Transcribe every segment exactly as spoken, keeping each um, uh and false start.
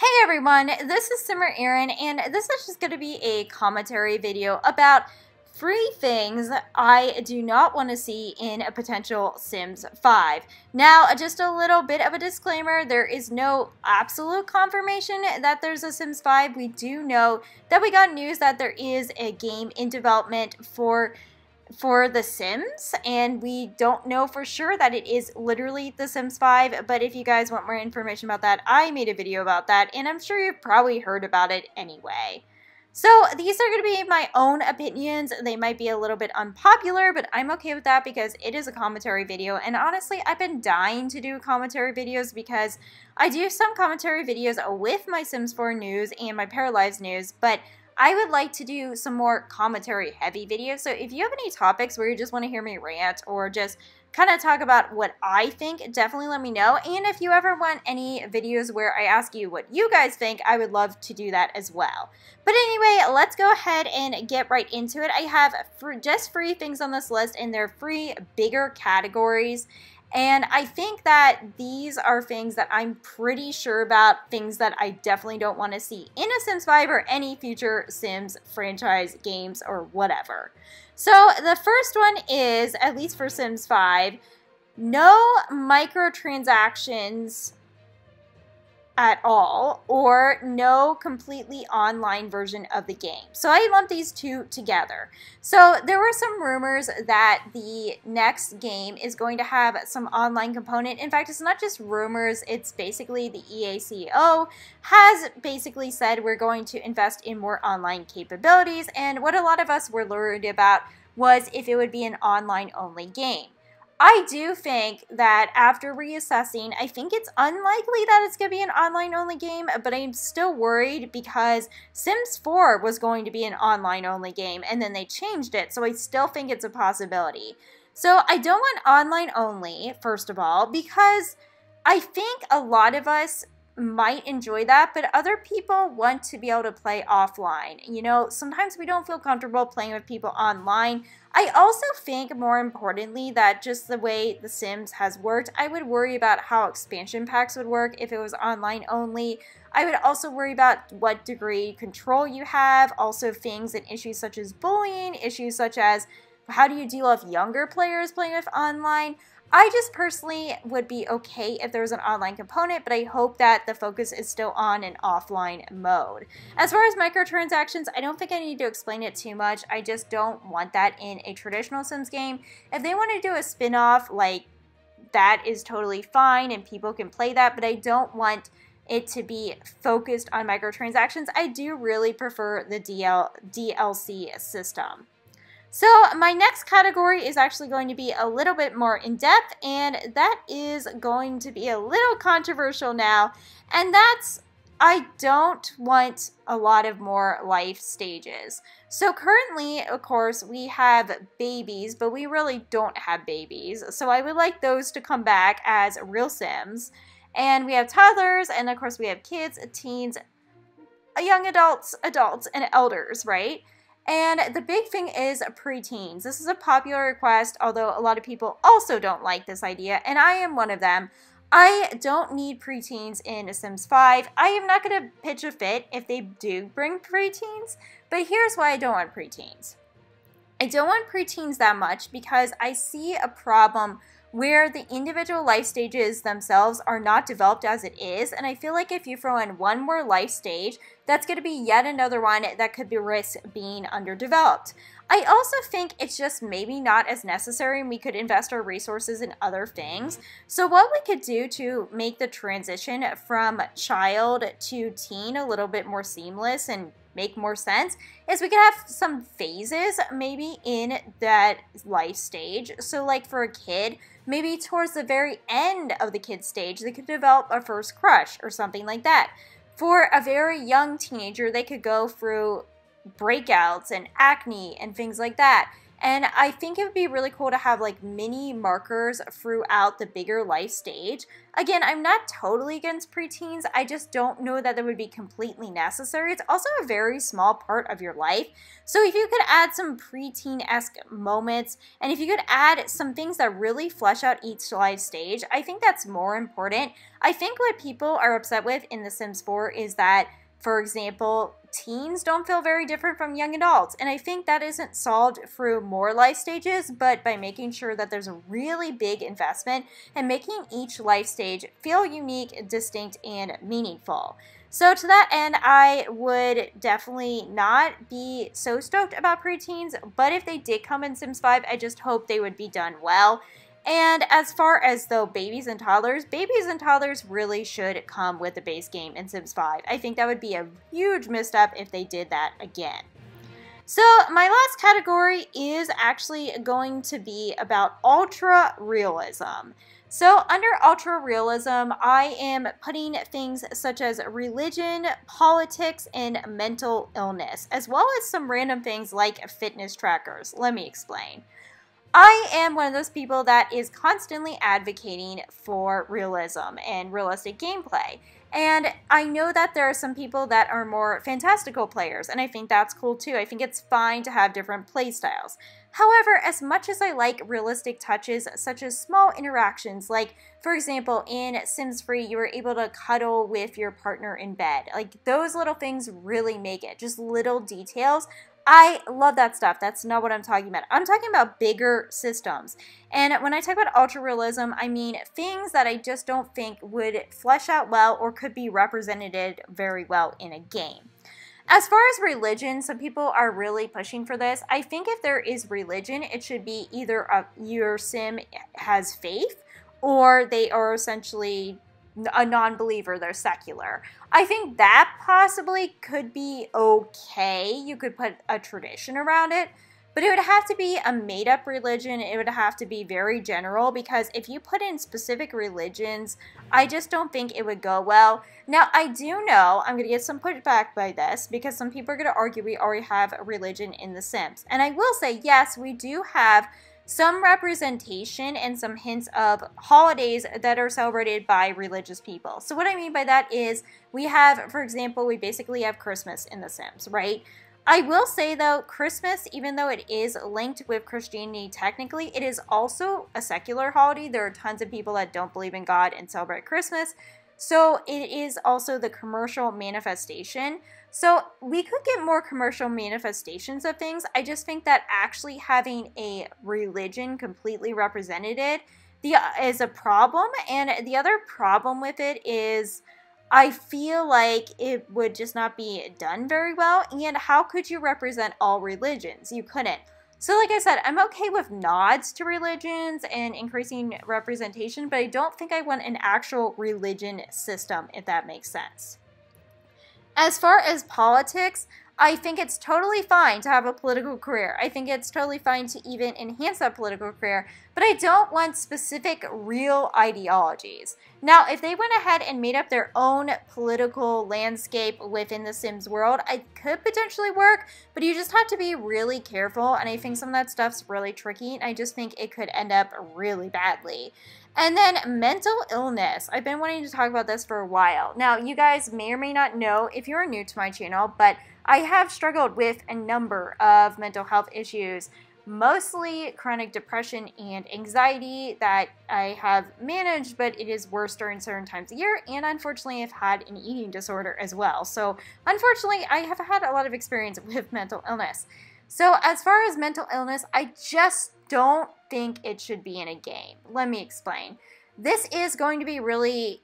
Hey everyone, this is Simmer Erin, and this is just going to be a commentary video about free things I do not want to see in a potential Sims five. Now, just a little bit of a disclaimer, there is no absolute confirmation that there's a Sims five. We do know that we got news that there is a game in development for for The Sims, and we don't know for sure that it is literally The Sims five, but if you guys want more information about that, I made a video about that, and I'm sure you've probably heard about it anyway. So these are going to be my own opinions. They might be a little bit unpopular, but I'm okay with that because it is a commentary video, and honestly, I've been dying to do commentary videos because I do some commentary videos with my Sims four news and my Paralives news, but I would like to do some more commentary heavy videos. So if you have any topics where you just want to hear me rant or just kind of talk about what I think, definitely let me know. And if you ever want any videos where I ask you what you guys think, I would love to do that as well. But anyway, let's go ahead and get right into it. I have just free things on this list, and they're free bigger categories. And I think that these are things that I'm pretty sure about, things that I definitely don't want to see in a Sims five or any future Sims franchise games or whatever. So the first one is, at least for Sims five, no microtransactions at all, or no completely online version of the game. So I lumped these two together. So there were some rumors that the next game is going to have some online component. In fact, it's not just rumors, it's basically the E A C E O has basically said we're going to invest in more online capabilities, and what a lot of us were worried about was if it would be an online only game. I do think that after reassessing, I think it's unlikely that it's going to be an online-only game, but I'm still worried because Sims four was going to be an online-only game, and then they changed it, so I still think it's a possibility. So I don't want online-only, first of all, because I think a lot of us might enjoy that, but other people want to be able to play offline. You know, sometimes we don't feel comfortable playing with people online. I also think, more importantly, that just the way The Sims has worked, I would worry about how expansion packs would work if it was online only. I would also worry about what degree control you have, also things and issues such as bullying, issues such as how do you deal with younger players playing with online. I just personally would be okay if there was an online component, but I hope that the focus is still on an offline mode. As far as microtransactions, I don't think I need to explain it too much. I just don't want that in a traditional Sims game. If they want to do a spin-off, like, that is totally fine and people can play that, but I don't want it to be focused on microtransactions. I do really prefer the D L D L C system. So my next category is actually going to be a little bit more in-depth, and that is going to be a little controversial now, and that's I don't want a lot of more life stages. So currently, of course, we have babies, but we really don't have babies, so I would like those to come back as real Sims. And we have toddlers, and of course we have kids, teens, young adults, adults, and elders, right? And the big thing is preteens. This is a popular request, although a lot of people also don't like this idea, and I am one of them. I don't need preteens in Sims five. I am not going to pitch a fit if they do bring preteens, but here's why I don't want preteens. I don't want preteens that much because I see a problem where the individual life stages themselves are not developed as it is, and I feel like if you throw in one more life stage, that's going to be yet another one that could be risk being underdeveloped. I also think it's just maybe not as necessary, and we could invest our resources in other things. So what we could do to make the transition from child to teen a little bit more seamless and make more sense is we could have some phases maybe in that life stage. So like for a kid, maybe towards the very end of the kid stage, they could develop a first crush or something like that. For a very young teenager, they could go through breakouts and acne and things like that. And I think it would be really cool to have like mini markers throughout the bigger life stage. Again, I'm not totally against preteens. I just don't know that that would be completely necessary. It's also a very small part of your life. So if you could add some preteen-esque moments, and if you could add some things that really flesh out each life stage, I think that's more important. I think what people are upset with in The Sims four is that, for example, teens don't feel very different from young adults, and I think that isn't solved through more life stages, but by making sure that there's a really big investment and making each life stage feel unique, distinct, and meaningful. So to that end, I would definitely not be so stoked about preteens, but if they did come in Sims five, I just hope they would be done well. And as far as though babies and toddlers, babies and toddlers really should come with the base game in Sims five. I think that would be a huge misstep if they did that again. So my last category is actually going to be about ultra realism. So under ultra realism, I am putting things such as religion, politics, and mental illness, as well as some random things like fitness trackers. Let me explain. I am one of those people that is constantly advocating for realism and realistic gameplay. And I know that there are some people that are more fantastical players, and I think that's cool too. I think it's fine to have different playstyles. However, as much as I like realistic touches, such as small interactions, like for example, in Sims Free, you were able to cuddle with your partner in bed. Like those little things really make it, just little details. I love that stuff. That's not what I'm talking about. I'm talking about bigger systems. And when I talk about ultra realism, I mean things that I just don't think would flesh out well or could be represented very well in a game. As far as religion, some people are really pushing for this. I think if there is religion, it should be either a, your sim has faith or they are essentially a non-believer, they're secular. I think that possibly could be okay. You could put a tradition around it, but it would have to be a made-up religion. It would have to be very general, because if you put in specific religions, I just don't think it would go well. Now, I do know I'm going to get some pushback by this, because some people are going to argue we already have a religion in The Sims. And I will say, yes, we do have some representation and some hints of holidays that are celebrated by religious people. So what I mean by that is we have, for example, we basically have Christmas in The Sims, right? I will say though, Christmas, even though it is linked with Christianity technically, it is also a secular holiday. There are tons of people that don't believe in God and celebrate Christmas. So it is also the commercial manifestation. So we could get more commercial manifestations of things. I just think that actually having a religion completely represented the, is a problem. And the other problem with it is I feel like it would just not be done very well. And how could you represent all religions? You couldn't. So like I said, I'm okay with nods to religions and increasing representation, but I don't think I want an actual religion system, if that makes sense. As far as politics, I think it's totally fine to have a political career. I think it's totally fine to even enhance that political career, but I don't want specific real ideologies. Now, if they went ahead and made up their own political landscape within The Sims world, it could potentially work, but you just have to be really careful, and I think some of that stuff's really tricky, and I just think it could end up really badly. And then mental illness. I've been wanting to talk about this for a while. Now, you guys may or may not know if you're new to my channel, but I have struggled with a number of mental health issues, mostly chronic depression and anxiety that I have managed, but it is worse during certain times of year. And unfortunately, I've had an eating disorder as well. So unfortunately, I have had a lot of experience with mental illness. So as far as mental illness, I just don't think it should be in a game. Let me explain. This is going to be really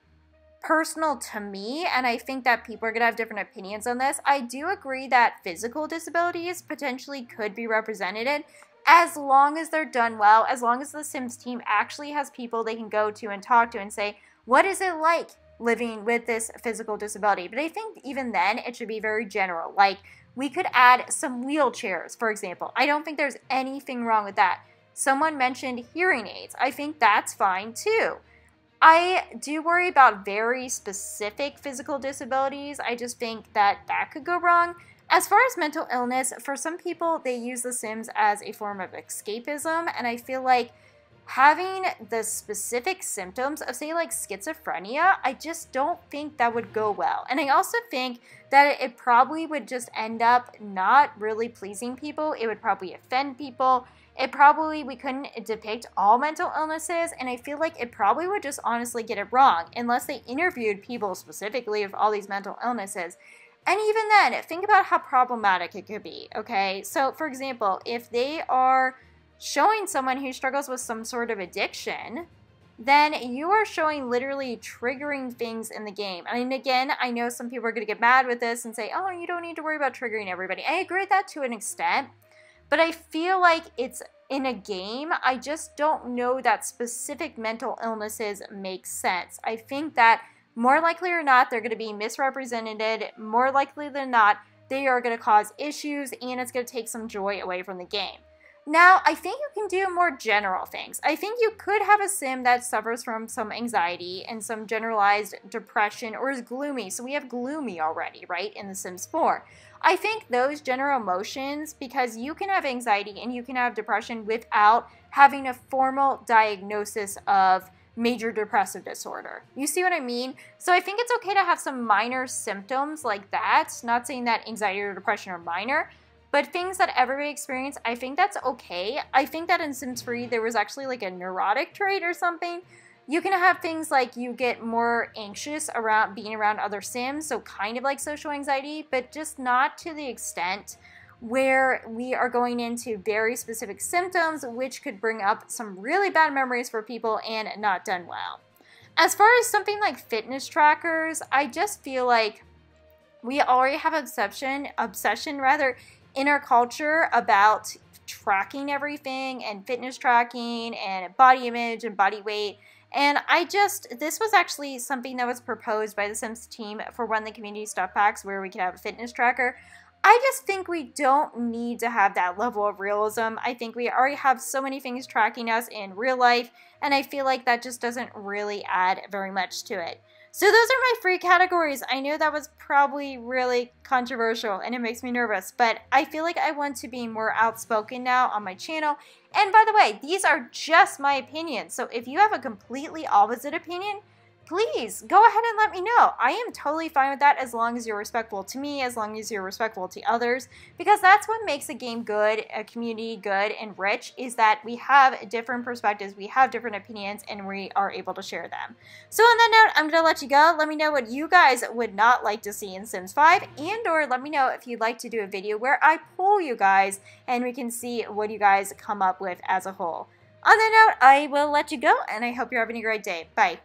personal to me, and I think that people are going to have different opinions on this. I do agree that physical disabilities potentially could be represented as long as they're done well, as long as the Sims team actually has people they can go to and talk to and say, what is it like living with this physical disability? But I think even then, it should be very general. Like, we could add some wheelchairs, for example. I don't think there's anything wrong with that. Someone mentioned hearing aids. I think that's fine too. I do worry about very specific physical disabilities. I just think that that could go wrong. As far as mental illness, for some people, they use The Sims as a form of escapism, and I feel like having the specific symptoms of, say, like schizophrenia, I just don't think that would go well. And I also think that it probably would just end up not really pleasing people. It would probably offend people. It probably, we couldn't depict all mental illnesses, and I feel like it probably would just honestly get it wrong, unless they interviewed people specifically of all these mental illnesses. And even then, think about how problematic it could be, okay? So, for example, if they are showing someone who struggles with some sort of addiction, then you are showing literally triggering things in the game. And again, I know some people are going to get mad with this and say, oh, you don't need to worry about triggering everybody. I agree with that to an extent, but I feel like it's in a game. I just don't know that specific mental illnesses make sense. I think that more likely or not, they're going to be misrepresented. More likely than not, they are going to cause issues, and it's going to take some joy away from the game. Now, I think you can do more general things. I think you could have a sim that suffers from some anxiety and some generalized depression or is gloomy. So we have gloomy already, right, in The Sims four. I think those general emotions, because you can have anxiety and you can have depression without having a formal diagnosis of major depressive disorder. You see what I mean? So I think it's okay to have some minor symptoms like that. Not saying that anxiety or depression are minor, but things that everybody experiences, I think that's okay. I think that in Sims Free, there was actually like a neurotic trait or something. You can have things like you get more anxious around being around other Sims, so kind of like social anxiety, but just not to the extent where we are going into very specific symptoms, which could bring up some really bad memories for people and not done well. As far as something like fitness trackers, I just feel like we already have obsession, obsession rather, in our culture about tracking everything and fitness tracking and body image and body weight. And I just, this was actually something that was proposed by the Sims team for one of the community stuff packs where we could have a fitness tracker. I just think we don't need to have that level of realism. I think we already have so many things tracking us in real life, and I feel like that just doesn't really add very much to it. So those are my free categories. I know that was probably really controversial and it makes me nervous, but I feel like I want to be more outspoken now on my channel. And by the way, these are just my opinions. So if you have a completely opposite opinion, please go ahead and let me know. I am totally fine with that as long as you're respectful to me, as long as you're respectful to others, because that's what makes a game good, a community good and rich, is that we have different perspectives, we have different opinions, and we are able to share them. So on that note, I'm going to let you go. Let me know what you guys would not like to see in Sims five, and or let me know if you'd like to do a video where I poll you guys and we can see what you guys come up with as a whole. On that note, I will let you go, and I hope you're having a great day. Bye.